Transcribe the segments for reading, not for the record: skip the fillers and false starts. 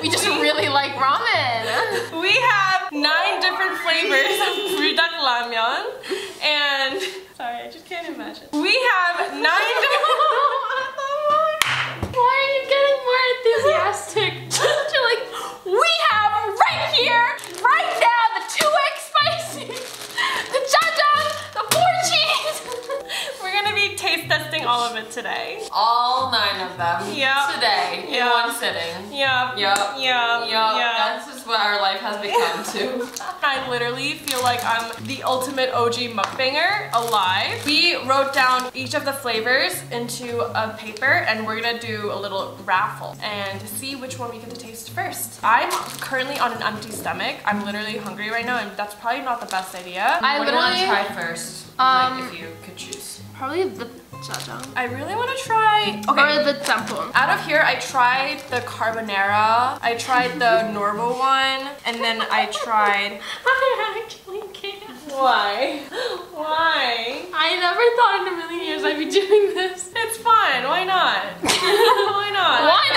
We just really like ramen. We have 9 different flavors of Buldak ramyeon, and sorry, I just can't imagine. We have 9 different... Why are you getting more enthusiastic? You're like, we have right here, right now, the 2x spicy, the jjajang, the 4 cheese. We're gonna be taste testing all of it today. All 9 of them. Yep. Today. Yep. In one sitting. Yep. Yep. Yep. Yep. Yep. That's just what our life has become too. I literally feel like I'm the ultimate OG mukbanger alive. We wrote down each of the flavors into a paper and we're gonna do a little raffle and see which one we get to taste first. I'm currently on an empty stomach. I'm literally hungry right now and that's probably not the best idea. I literally tried first. Like if you could choose. Probably the jjajang. I really want to try. Okay. Or the jjamppong. Out of here, I tried the carbonara. I tried the normal one, and then I tried. I actually can't. Why? Why? I never thought in a million years I'd be doing this. It's fun. Why not? Why not? Why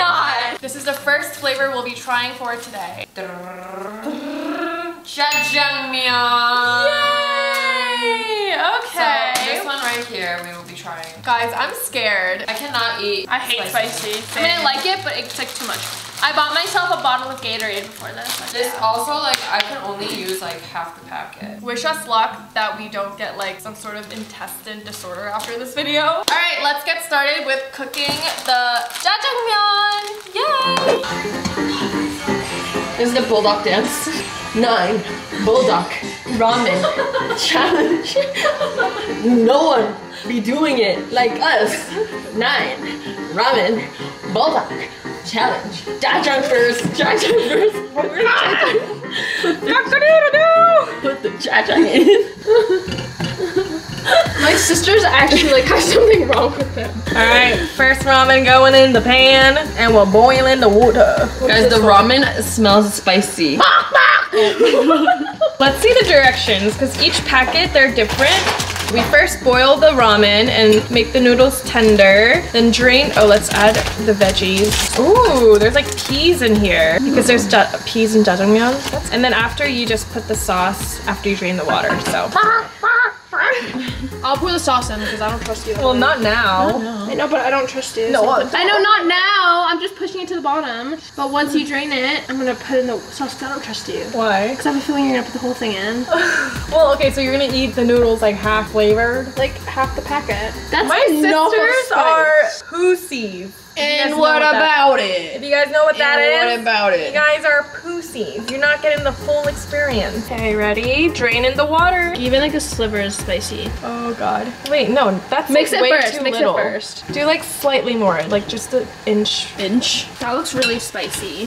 not? This is the first flavor we'll be trying for today. Jjajangmyeon. Yay! Okay. So this one right here, we will be trying. Guys, I'm scared. I cannot eat. I hate spicy. I mean, I like it, but it's like too much. I bought myself a bottle of Gatorade before this. Like, this also, like, I can only use like half the packet. Wish us luck that we don't get like some sort of intestine disorder after this video. All right, let's get started with cooking the jjajangmyeon. Yay! This is the Buldak dance. 9. Buldak. Ramen challenge. No one be doing it like us. 9. Ramen Buldak challenge. Jjajang first. Jjajang first. Put the jjajang in. My sisters actually like have something wrong with them. All right, first ramen going in the pan, and we're boiling the water. Guys, the ramen smells spicy. Let's see the directions, because each packet, they're different. We first boil the ramen and make the noodles tender, then drain. Oh, let's add the veggies. Ooh, there's like peas in here, because there's peas in jjajangmyeon. And then after, you just put the sauce after you drain the water, so. I'll pour the sauce in, because I don't trust you. Well, not now. I know, but I don't trust you. No, so. I know, not now. I'm just pushing it to the bottom. But once you drain it, I'm going to put in the sauce because I don't trust you. Why? Because I have a feeling you're going to put the whole thing in. Well, okay, so you're going to eat the noodles like half flavored? Like half the packet. That's my sisters are pussies. And what about it? If you guys know what that is, what about it? You guys are pussies. You're not getting the full experience. Okay, ready? Drain in the water. Even like a sliver is spicy. Oh god. Wait, no, that's mix like it way first. Too mix little. It first. Do like slightly more, like just an inch. Inch. That looks really spicy.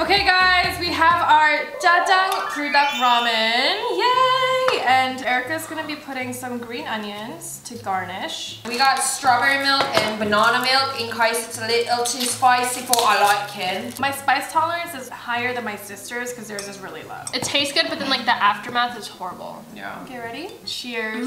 Okay, guys, we have our jjajang Buldak ramen. Yay! And Erica's gonna be putting some green onions to garnish. We got strawberry milk and banana milk in case it's a little too spicy for I like it. My spice tolerance is higher than my sister's because theirs is really low. It tastes good, but then like the aftermath is horrible. Yeah. Okay, ready? Cheers.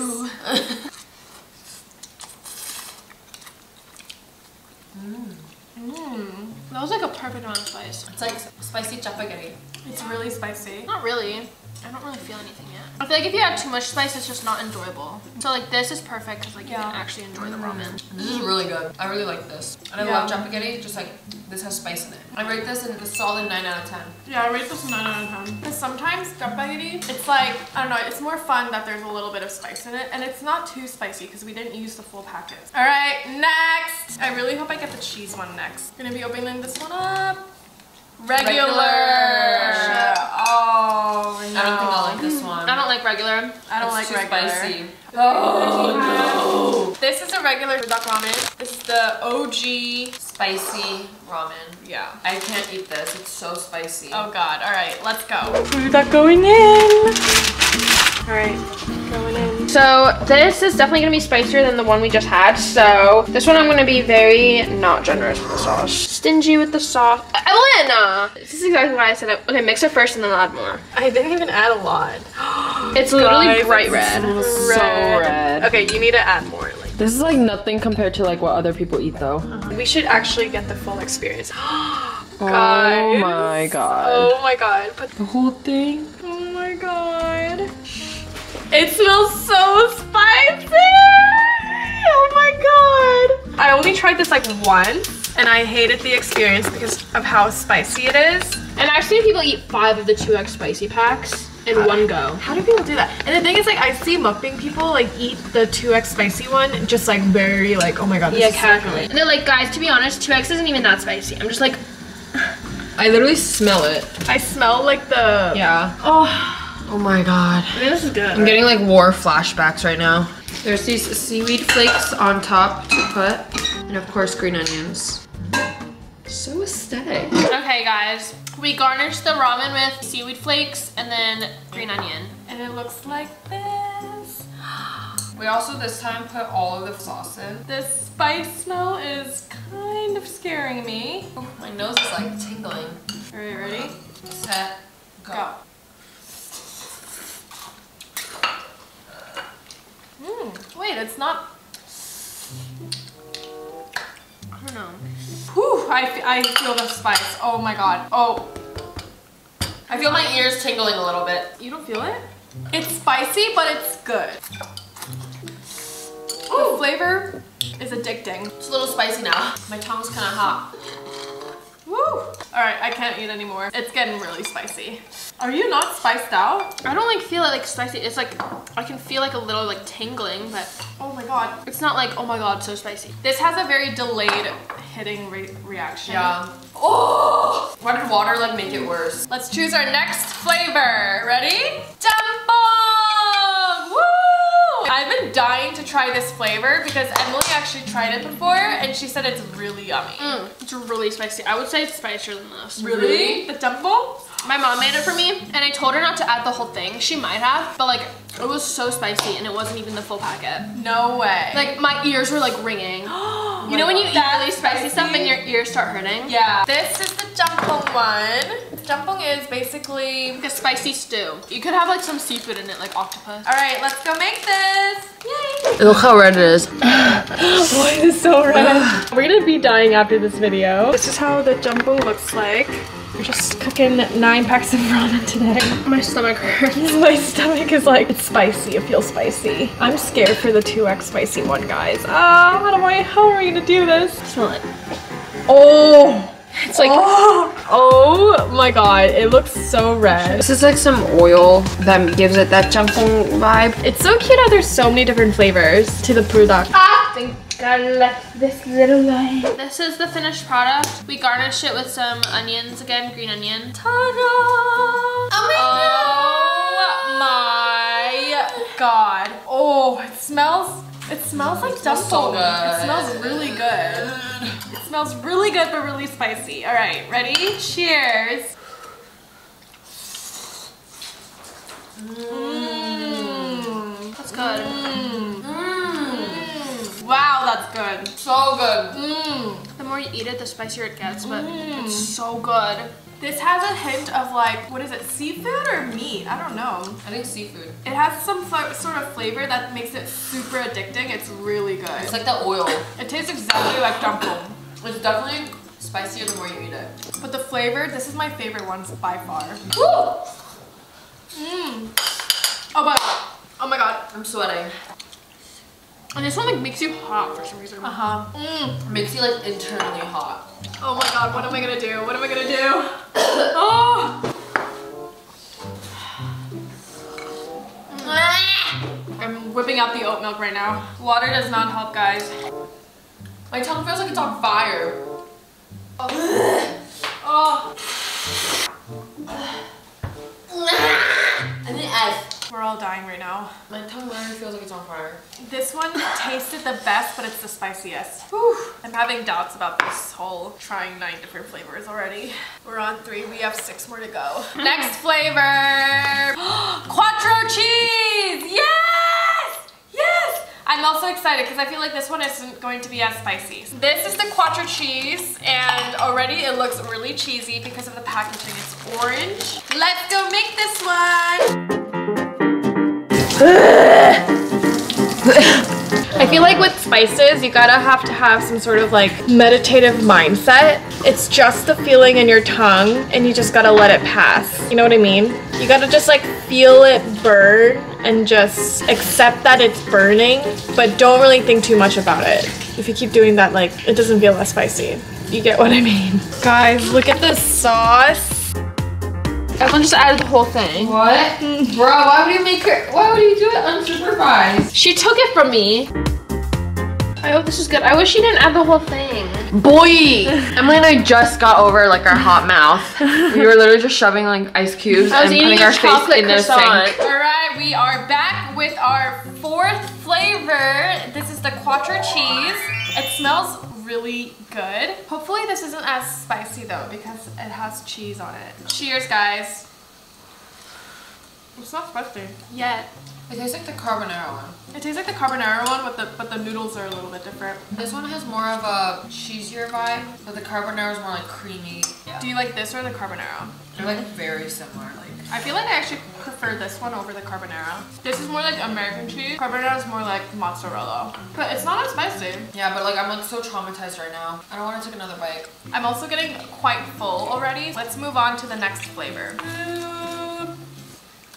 That was like a perfect amount of spice. It's like spicy jjapaghetti. It's really spicy. Not really. I don't really feel anything yet. I feel like if you add too much spice, it's just not enjoyable. So like this is perfect because like you can actually enjoy the ramen. This is really good. I really like this. And I love jjapaghetti, just like this has spice in it. I rate this in a solid 9 out of 10. Yeah, I rate this 9 out of 10. Because sometimes jjapaghetti, it's like, I don't know, it's more fun that there's a little bit of spice in it. And it's not too spicy because we didn't use the full packet. All right, next. I really hope I get the cheese one next. I'm gonna be opening this one up. Regular. Oh no. I don't think I like this one. I don't like regular. I don't like regular. It's too spicy. Oh no. This is a regular Buldak ramen. This is the OG spicy ramen. Yeah. I can't eat this. It's so spicy. Oh god. All right, let's go. Buldak going in. Alright, going in. So this is definitely going to be spicier than the one we just had. So this one I'm going to be very not generous with the sauce. Stingy with the sauce. Elena! This is exactly why I said it. Okay, mix it first and then add more. I didn't even add a lot. It's literally guys, bright red. So red. Okay, you need to add more. This is like nothing compared to like what other people eat though. We should actually get the full experience. Guys. Oh my god. Oh my god. But the whole thing. Oh my god. It smells so spicy. Oh my god. I only tried this like once and I hated the experience because of how spicy it is. And I've seen people eat 5 of the 2x spicy packs in one go. How do people do that? And the thing is, like, I see mukbang people like eat the 2x spicy one, just like very like, oh my god, this is casually. So and they're like, guys, to be honest, 2x isn't even that spicy. I'm just like, I literally smell it. I smell like the Oh my god. I mean, this is good. I'm getting like war flashbacks right now. There's these seaweed flakes on top to put, and of course green onions. So aesthetic. Okay, guys. We garnished the ramen with seaweed flakes and then green onion. And it looks like this. We also this time put all of the sauce in. This spice smell is kind of scaring me. Oh, my nose is like tingling. All right, ready? Set, go. Wait, it's not... I don't know. Whew, I feel the spice. Oh my god. Oh. I feel my ears tingling a little bit. You don't feel it? It's spicy, but it's good. Ooh, the flavor is addicting. It's a little spicy now. My tongue's kind of hot. Woo! Alright, I can't eat anymore. It's getting really spicy. Are you not spiced out? I don't like feel it like spicy. It's like, I can feel like a little like tingling, but oh my god. It's not like, oh my god, so spicy. This has a very delayed hitting reaction. Yeah. Oh! Why did water like make it worse? Let's choose our next flavor. Ready? Jjamppong! Woo! I've been dying to try this flavor because Emily actually tried it before and she said it's really yummy. It's really spicy. I would say it's spicier than this. Really? The jjamppong? My mom made it for me, and I told her not to add the whole thing. She might have, but like, it was so spicy, and it wasn't even the full packet. No way. Like, my ears were like ringing. You know when you eat really spicy stuff and your ears start hurting? Yeah. This is the jjamppong one. Jjamppong is basically like a spicy stew. You could have like some seafood in it, like octopus. All right, let's go make this. Yay. Look how red it is. Why is it so red? We're gonna be dying after this video. This is how the jjamppong looks like. We're just cooking 9 packs of ramen today. My stomach hurts. My stomach is like, it's spicy, it feels spicy. I'm scared for the 2x spicy one, guys. Oh, how are we gonna do this? Smell it. Oh! It's like, oh my god, it looks so red. This is like some oil that gives it that jjamppong vibe. It's so cute how there's so many different flavors to the buldak. Ah! I left this little line. This is the finished product. We garnished it with some onions again, green onion. Ta-da! Oh my god. Oh, it smells like jjamppong. So good. It smells really good. It smells really good but really spicy. All right, ready? Cheers. That's good. Wow, that's good. So good. The more you eat it, the spicier it gets, but it's so good. This has a hint of like, what is it, seafood or meat? I don't know. I think seafood. It has some sort of flavor that makes it super addicting. It's really good. It's like the oil. It tastes exactly like jjamppong. It's definitely spicier the more you eat it. But the flavor, this is my favorite one by far. Woo! Oh my god, I'm sweating. And this one like makes you hot for some reason. Makes you like internally hot. Oh my god, what am I gonna do? What am I gonna do? I'm whipping out the oat milk right now. Water does not help, guys. My tongue feels like it's on fire. Oh. And the F. We're all all dying right now. My tongue literally feels like it's on fire. This one tasted the best, but it's the spiciest. Whew. I'm having doubts about this whole trying 9 different flavors already. We're on 3. We have 6 more to go. Next flavor. Quattro cheese. Yes! Yes! I'm also excited because I feel like this one isn't going to be as spicy. This is the Quattro cheese, and already it looks really cheesy because of the packaging. It's orange. Let's go make this one. I feel like with spices, you gotta have to have some sort of like meditative mindset. It's just the feeling in your tongue and you just gotta let it pass. You know what I mean? You gotta just like feel it burn and just accept that it's burning, but don't really think too much about it. If you keep doing that, like it doesn't feel less spicy. You get what I mean? Guys, look at this sauce. Everyone just added the whole thing. What? Bro, why would you make her, why would you do it unsupervised? She took it from me. I hope this is good. I wish she didn't add the whole thing. Boy! Emily and I just got over like our hot mouth. We were literally just shoving like ice cubes and putting our face in the sink. Alright, we are back with our 4th flavor. This is the Quattro cheese. It smells really good. Hopefully this isn't as spicy though because it has cheese on it. Cheers, guys. It's not spicy yet. It tastes like the carbonara one. It tastes like the carbonara one, but the noodles are a little bit different. This one has more of a cheesier vibe, but the carbonara is more like creamy. Yeah. Do you like this or the carbonara? They're like very similar. Like I feel like I actually prefer this one over the carbonara. This is more like American cheese. Carbonara is more like mozzarella. But it's not as spicy. Yeah, but like I'm like so traumatized right now. I don't want to take another bite. I'm also getting quite full already. Let's move on to the next flavor.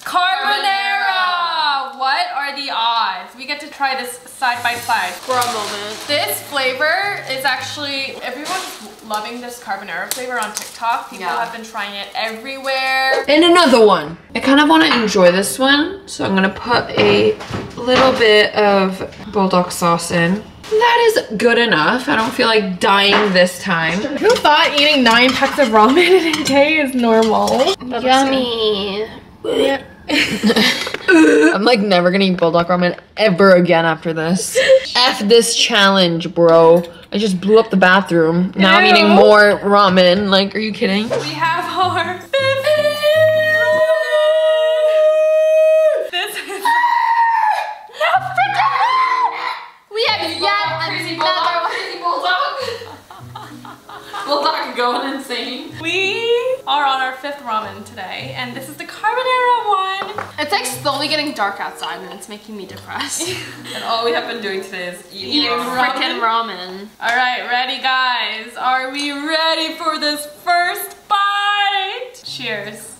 Carbonara! What are the odds? We get to try this side by side for a moment. This flavor is actually, everyone's loving this carbonara flavor on TikTok. People have been trying it everywhere. And another one. I kind of want to enjoy this one, so I'm gonna put a little bit of Buldak sauce in. That is good enough. I don't feel like dying this time. Who thought eating 9 packs of ramen in a day is normal? That yummy. Yeah. I'm like never gonna eat Buldak ramen ever again after this. F this challenge, bro. I just blew up the bathroom. Now I'm eating more ramen. Like, are you kidding? We have our this is we have crazy Buldak. Buldak going insane. We are on our 5th ramen today, and this is the carbonara one. It's like slowly getting dark outside and it's making me depressed. And all we have been doing today is eating freaking ramen. All right, ready guys? Are we ready for this first bite? Cheers.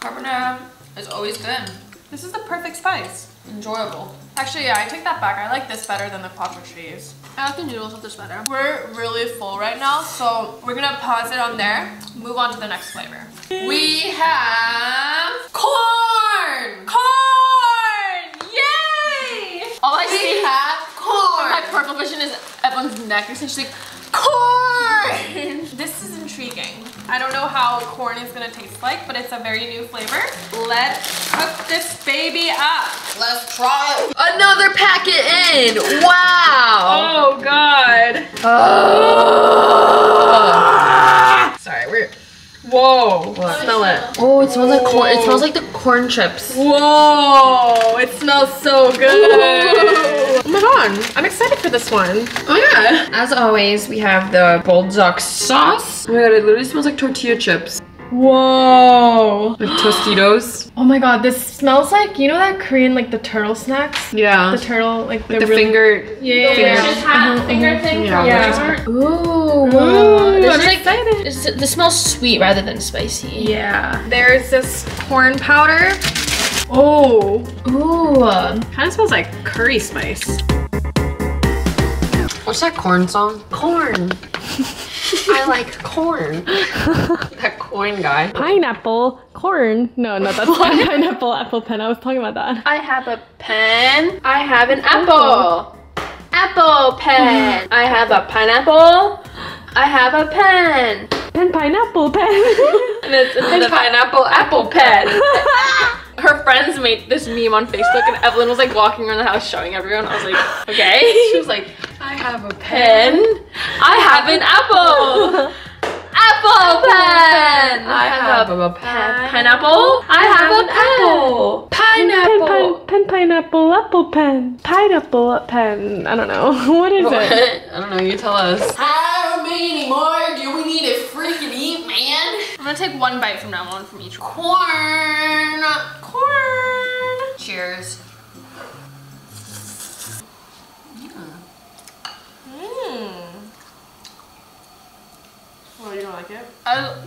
Carbonara is always good. This is the perfect spice. Enjoyable. Actually, yeah, I take that back. I like this better than the Quattro cheese. I like the noodles with this better. We're really full right now, so we're gonna pause it on there. Move on to the next flavor. We have corn! Corn! Yay! All I see have corn. My purple vision is Evelyn's neck. And she's like, corn! This is intriguing. I don't know how corn is gonna taste like, but it's a very new flavor. Let's cook this baby up. Let's try it. Another packet in. Wow. Oh God. Oh. Sorry, we're. Whoa. What? Smell it. Oh, it smells like corn. It smells like the corn chips. Whoa. It smells so good. Ooh. Oh my God, I'm excited for this one. Oh yeah. As always, we have the Buldak sauce. Oh my God, it literally smells like tortilla chips. Whoa. Like Tostitos. Oh my God, this smells like, you know that Korean, like the turtle snacks? Yeah. The turtle, like the really finger. Yeah. Finger thing. Yeah. Ooh. Whoa. This is excited. Like, this smells sweet rather than spicy. Yeah. There's this corn powder. Oh, ooh, kind of smells like curry spice. What's that corn song? Corn. I like corn. That corn guy. Pineapple, corn. No, not that. Pineapple, apple pen. I was talking about that. I have a pen. I have an apple. Apple pen. I have a pineapple. I have a pen. pen pineapple pen. And it's a pineapple apple pen. Her friends made this meme on Facebook, and Evelyn was like walking around the house showing everyone. I was like, okay. She was like, I have a pen. I have an apple. Apple pen. I have a pen. Pineapple. I have an apple. Pineapple. Pen pineapple apple pen. Pineapple pen. I don't know. What is it? I don't know. You tell us. How many more do we need to freaking eat, man? I'm gonna take one bite from now on from each one. Corn. Corn. Cheers. Oh, you don't like it?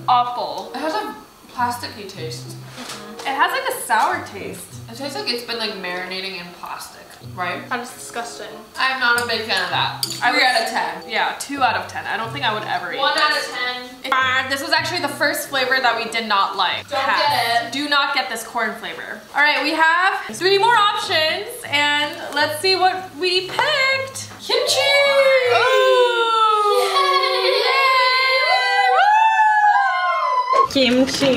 Awful. It has a plasticky taste. Mm-hmm. It has like a sour taste. It tastes like it's been like marinating in plastic, right? That's disgusting. I'm not a big fan of that. 3 out of 10. Yeah, 2 out of 10. I don't think I would ever eat 1 out of 10. This was actually the first flavor that we did not like. Don't get it. Do not get this corn flavor. All right, we have 3 more options, and let's see what we picked. Kimchi! Kimchi.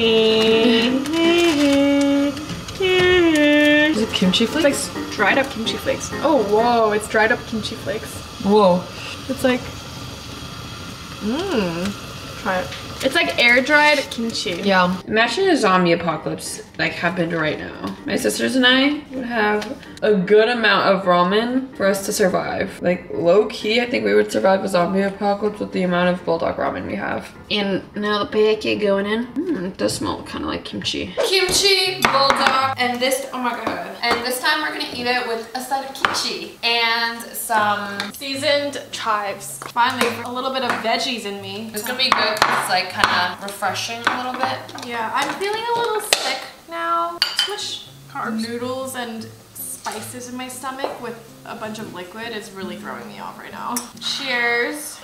Is it kimchi flakes? It's like dried up kimchi flakes. Oh, whoa, it's dried up kimchi flakes. Whoa. It's like, try it. It's like air dried kimchi. Yeah. Imagine a zombie apocalypse like happened right now. My sisters and I would have a good amount of ramen for us to survive. Like low key, I think we would survive a zombie apocalypse with the amount of Buldak ramen we have. And now the pancake going in. It does smell kind of like kimchi. Kimchi, Buldak, and this, oh my god. And this time we're gonna eat it with a side of kimchi and some seasoned chives. Finally, a little bit of veggies in me. It's gonna be good, it's like kind of refreshing a little bit. Yeah, I'm feeling a little sick now. Too much carbs. Noodles and spices in my stomach with a bunch of liquid is really throwing me off right now. Cheers.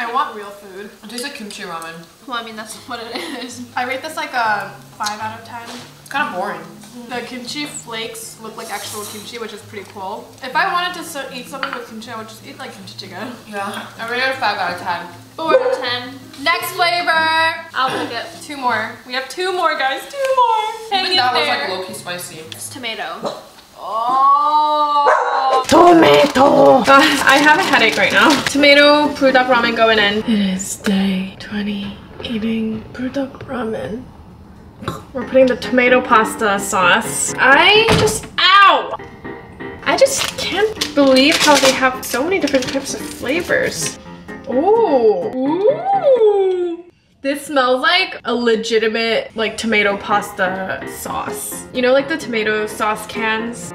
I want real food. It tastes like kimchi ramen. Well, I mean, that's what it is. I rate this like a 5 out of 10. It's kind of boring. The kimchi flakes look like actual kimchi, which is pretty cool. If I wanted to eat something with kimchi, I would just eat like kimchi chicken. Yeah. I rate it a 5 out of 10. 4 out of 10. Next flavor! I'll pick it. 2 more. We have 2 more, guys. 2 more! Hang in there. I think that was like low-key spicy. It's tomato. Oh! Tomato! I have a headache right now. Tomato, Buldak ramen going in. It is day 20 eating Buldak ramen. We're putting the tomato pasta sauce. Ow! I just can't believe how they have so many different types of flavors. Oh, ooh. This smells like a legitimate like tomato pasta sauce. You know, like the tomato sauce cans.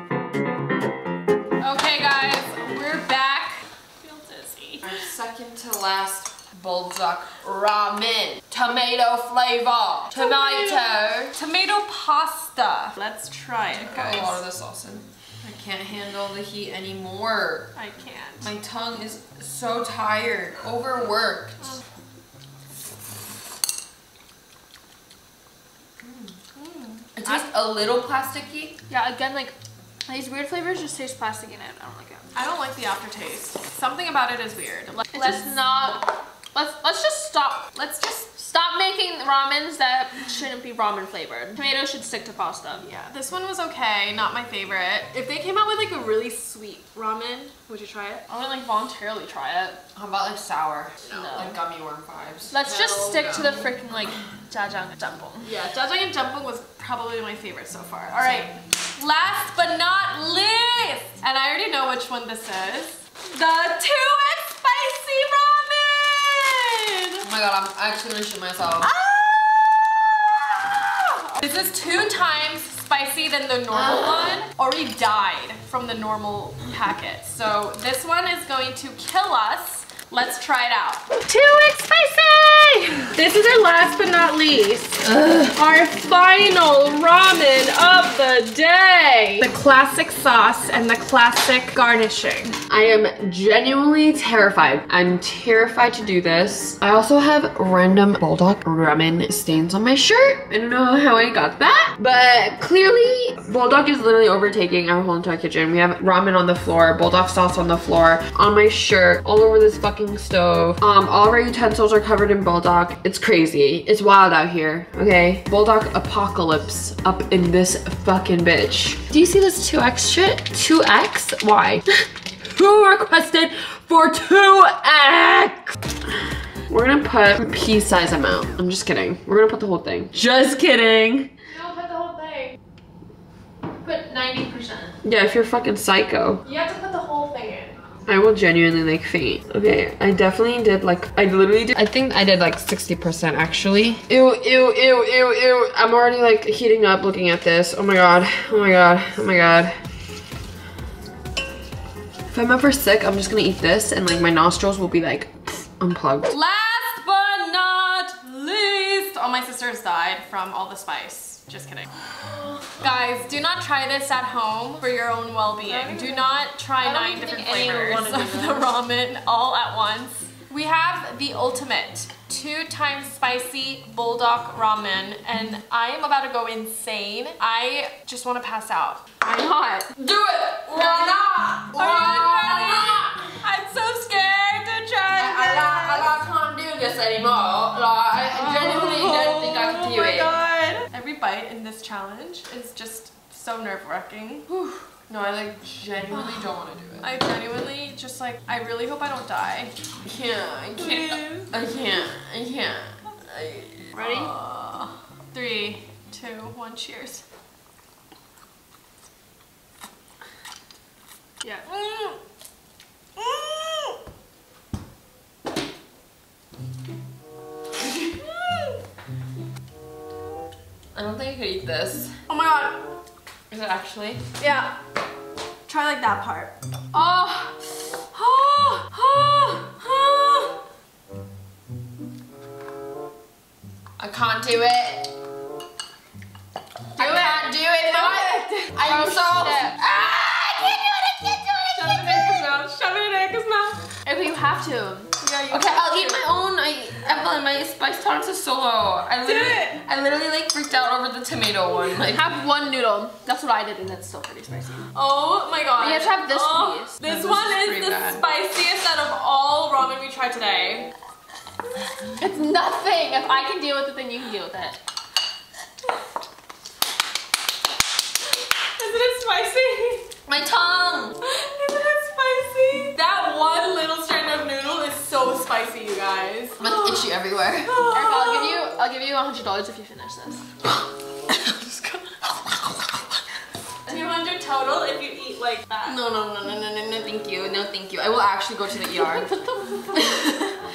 Okay guys, we're back. I feel dizzy. Our second to last Buldak ramen. Tomato flavor. Tomato. Tomato pasta. Let's try it, guys. Got a lot of the sauce in. I can't handle the heat anymore. I can't. My tongue is so tired, overworked. It tastes a little plasticky. Yeah, again, like these weird flavors just taste plastic in it. I don't like it. I don't like the aftertaste. Something about it is weird. Let's just stop making ramens that shouldn't be ramen flavored. Tomatoes should stick to pasta. Yeah, this one was okay, not my favorite. If they came out with like a really sweet ramen, would you try it? I wouldn't like voluntarily try it. How about like sour? No. Like gummy worm vibes. Let's just stick to the freaking like Jjajangmyeon. Yeah, Jjajangmyeon was probably my favorite so far. All right, last but not least, and I already know which one this is. The 2 and spicy ramen. Oh my god, I'm actually gonna shoot myself. Ah! This is 2 times spicy than the normal one. Already died from the normal packet. So this one is going to kill us. Let's try it out. 2 and spicy! This is our last but not least. Our final ramen of the day. today the classic sauce and the classic garnishing. I am genuinely terrified. I'm terrified to do this. I also have random Buldak ramen stains on my shirt. I don't know how I got that, but clearly Buldak is literally overtaking our whole entire kitchen. We have ramen on the floor, Buldak sauce on the floor, on my shirt, all over this fucking stove. All of our utensils are covered in Buldak. It's crazy. It's wild out here, okay? Buldak apocalypse up in this fucking bitch. Do you see this 2x shit? 2x? Why? Who requested for 2x? We're gonna put a pea-sized amount. I'm just kidding. We're gonna put the whole thing. Just kidding. No, put the whole thing. Put 90%. Yeah, if you're fucking psycho. You have to put the whole thing in. I will genuinely like faint. Okay, I definitely did like, I literally did. I think I did like 60% actually. Ew, ew, ew, ew, ew. I'm already like heating up looking at this. Oh my God, oh my God, oh my God. If I'm ever sick, I'm just gonna eat this and like my nostrils will be like unplugged. Last but not least, all my sisters died from all the spice. Just kidding. Guys, do not try this at home for your own well-being. Do not try 9 different flavors of the ramen all at once. We have the ultimate 2-time spicy Buldak ramen, and I am about to go insane. I just want to pass out. Why not? Do it! Why not? Are you ready? I'm so scared to try this. I can't do this anymore. Like, I genuinely don't think I can do it. Bite in this challenge is just so nerve-wracking. No, I like genuinely don't want to do it. I genuinely just like, I really hope I don't die. I can't, I can't, I can't, I can't. Ready? 3, 2, 1, cheers. Yeah. Mm. I don't think I could eat this. Oh my God. Is it actually? Yeah. Try like that part. Oh. Oh. Oh. Oh. I can't do it. I can't do it. I'm so. I can't do it. Shove it in Erica's mouth. Okay, you have to. Yeah, okay, I'll eat my own. Evelyn, my spice tolerance is so low. I literally like freaked out over the tomato one. Like, have one noodle. That's what I did, and that's still pretty spicy. Oh my God. You have to have this piece. This one is the spiciest out of all ramen we tried today. It's nothing. If I can deal with it, then you can deal with it. Isn't it spicy? My tongue. Isn't it spicy? That one little strand of noodle is so spicy, you guys. I'm like itchy everywhere. Erica, I'll give you $100 if you finish this. I'm just gonna... $200 total if you eat like that. No, thank you. No, thank you. I will actually go to the ER.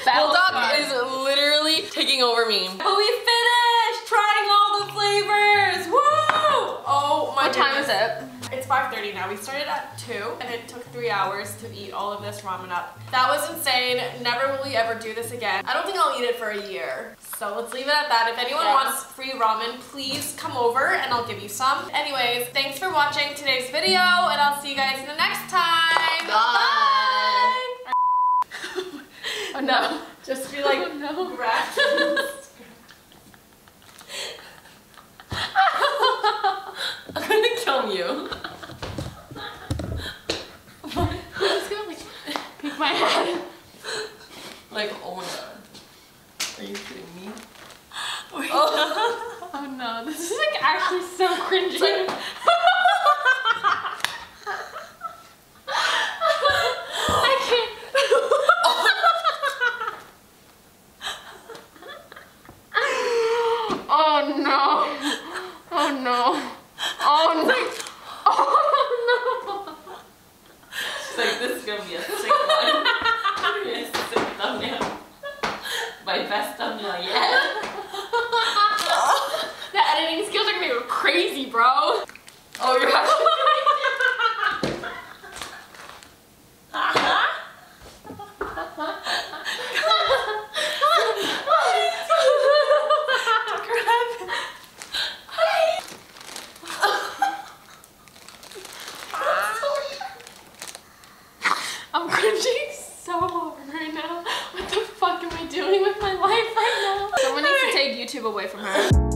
Buldak is literally taking over me. But we finished trying all the flavors. Woo! Oh my goodness. What time is it? It's 5:30 now. We started at 2 and it took 3 hours to eat all of this ramen up. That was insane. Never will we ever do this again. I don't think I'll eat it for a year. So let's leave it at that. If anyone wants free ramen, please come over and I'll give you some. Anyways, thanks for watching today's video and I'll see you guys in the next time. Bye! Bye. Oh no. Just be like, oh, no. Rats. I'm gonna kill you. I'm just gonna like pick my head. Like, oh my God. Are you kidding me? Wait, oh. No. Oh no, this is like actually so cringy. Like, away from her.